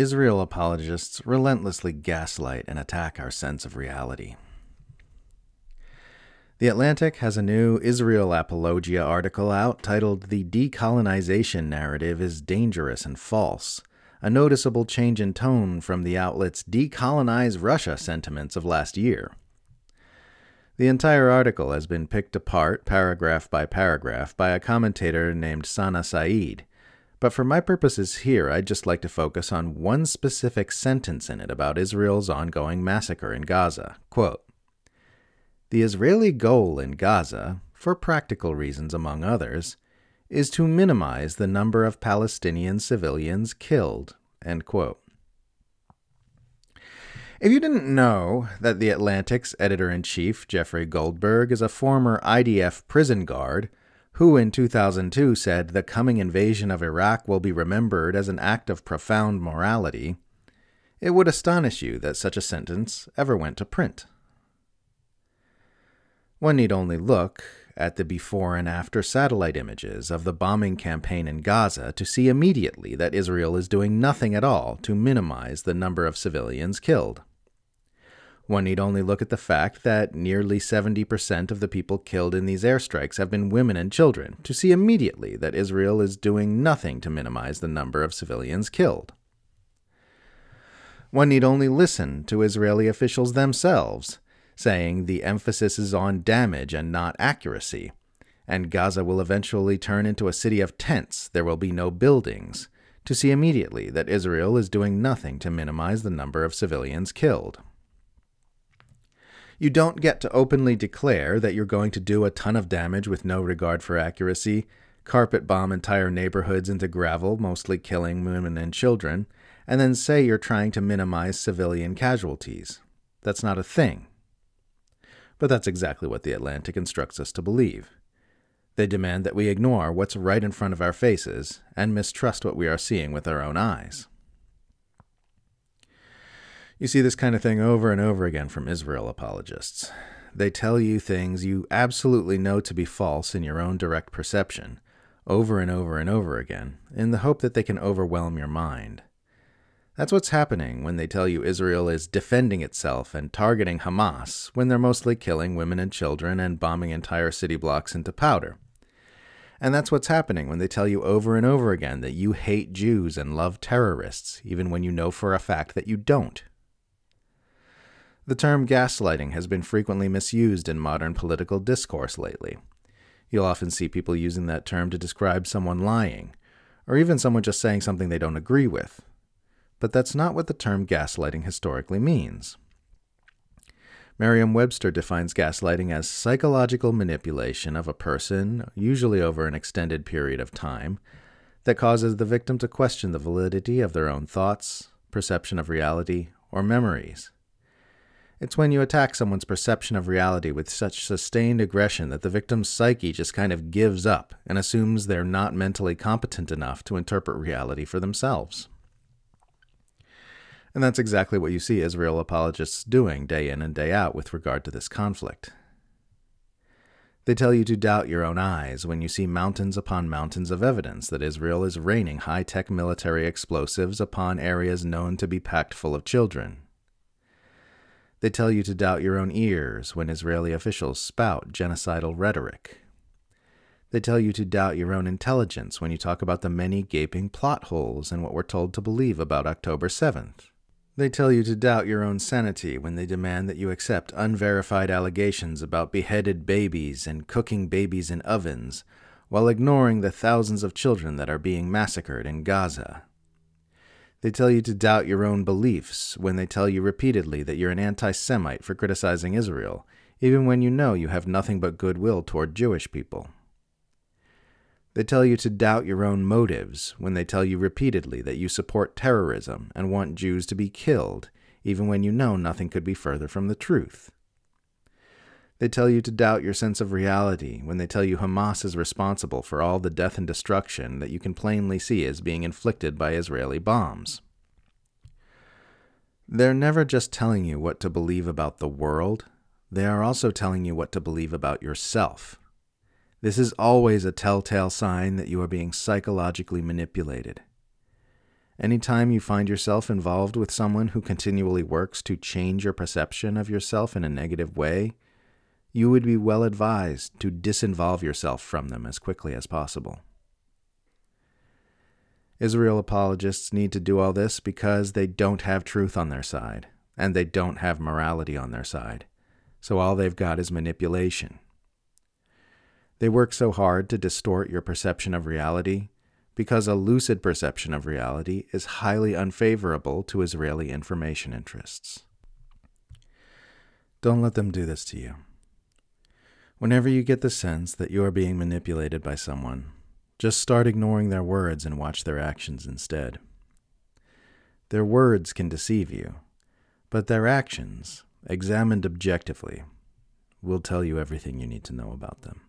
Israel apologists relentlessly gaslight and attack our sense of reality. The Atlantic has a new Israel Apologia article out titled "The Decolonization Narrative is Dangerous and False," a noticeable change in tone from the outlet's "Decolonize Russia" sentiments of last year. The entire article has been picked apart paragraph by paragraph by a commentator named Sana Sayed, but for my purposes here I'd just like to focus on one specific sentence in it about Israel's ongoing massacre in Gaza. Quote, "The Israeli goal in Gaza, for practical reasons among others, is to minimize the number of Palestinian civilians killed." End quote. If you didn't know that The Atlantic's editor-in-chief, Jeffrey Goldberg, is a former IDF prison guard who in 2002 said the coming invasion of Iraq will be remembered as an act of profound morality, it would astonish you that such a sentence ever went to print. One need only look at the before and after satellite images of the bombing campaign in Gaza to see immediately that Israel is doing nothing at all to minimize the number of civilians killed. One need only look at the fact that nearly 70% of the people killed in these airstrikes have been women and children to see immediately that Israel is doing nothing to minimize the number of civilians killed. One need only listen to Israeli officials themselves saying the emphasis is on damage and not accuracy, and Gaza will eventually turn into a city of tents, there will be no buildings, to see immediately that Israel is doing nothing to minimize the number of civilians killed. You don't get to openly declare that you're going to do a ton of damage with no regard for accuracy, carpet bomb entire neighborhoods into gravel, mostly killing women and children, and then say you're trying to minimize civilian casualties. That's not a thing. But that's exactly what The Atlantic instructs us to believe. They demand that we ignore what's right in front of our faces and mistrust what we are seeing with our own eyes. You see this kind of thing over and over again from Israel apologists. They tell you things you absolutely know to be false in your own direct perception, over and over and over again, in the hope that they can overwhelm your mind. That's what's happening when they tell you Israel is defending itself and targeting Hamas when they're mostly killing women and children and bombing entire city blocks into powder. And that's what's happening when they tell you over and over again that you hate Jews and love terrorists, even when you know for a fact that you don't. The term gaslighting has been frequently misused in modern political discourse lately. You'll often see people using that term to describe someone lying, or even someone just saying something they don't agree with. But that's not what the term gaslighting historically means. Merriam-Webster defines gaslighting as psychological manipulation of a person, usually over an extended period of time, that causes the victim to question the validity of their own thoughts, perception of reality, or memories. It's when you attack someone's perception of reality with such sustained aggression that the victim's psyche just kind of gives up and assumes they're not mentally competent enough to interpret reality for themselves. And that's exactly what you see Israel apologists doing day in and day out with regard to this conflict. They tell you to doubt your own eyes when you see mountains upon mountains of evidence that Israel is raining high-tech military explosives upon areas known to be packed full of children. They tell you to doubt your own ears when Israeli officials spout genocidal rhetoric. They tell you to doubt your own intelligence when you talk about the many gaping plot holes in what we're told to believe about October 7th. They tell you to doubt your own sanity when they demand that you accept unverified allegations about beheaded babies and cooking babies in ovens, while ignoring the thousands of children that are being massacred in Gaza. They tell you to doubt your own beliefs when they tell you repeatedly that you're an anti-Semite for criticizing Israel, even when you know you have nothing but goodwill toward Jewish people. They tell you to doubt your own motives when they tell you repeatedly that you support terrorism and want Jews to be killed, even when you know nothing could be further from the truth. They tell you to doubt your sense of reality when they tell you Hamas is responsible for all the death and destruction that you can plainly see is being inflicted by Israeli bombs. They're never just telling you what to believe about the world, they are also telling you what to believe about yourself. This is always a telltale sign that you are being psychologically manipulated. Anytime you find yourself involved with someone who continually works to change your perception of yourself in a negative way, you would be well advised to disinvolve yourself from them as quickly as possible. Israel apologists need to do all this because they don't have truth on their side, and they don't have morality on their side, so all they've got is manipulation. They work so hard to distort your perception of reality because a lucid perception of reality is highly unfavorable to Israeli information interests. Don't let them do this to you. Whenever you get the sense that you are being manipulated by someone, just start ignoring their words and watch their actions instead. Their words can deceive you, but their actions, examined objectively, will tell you everything you need to know about them.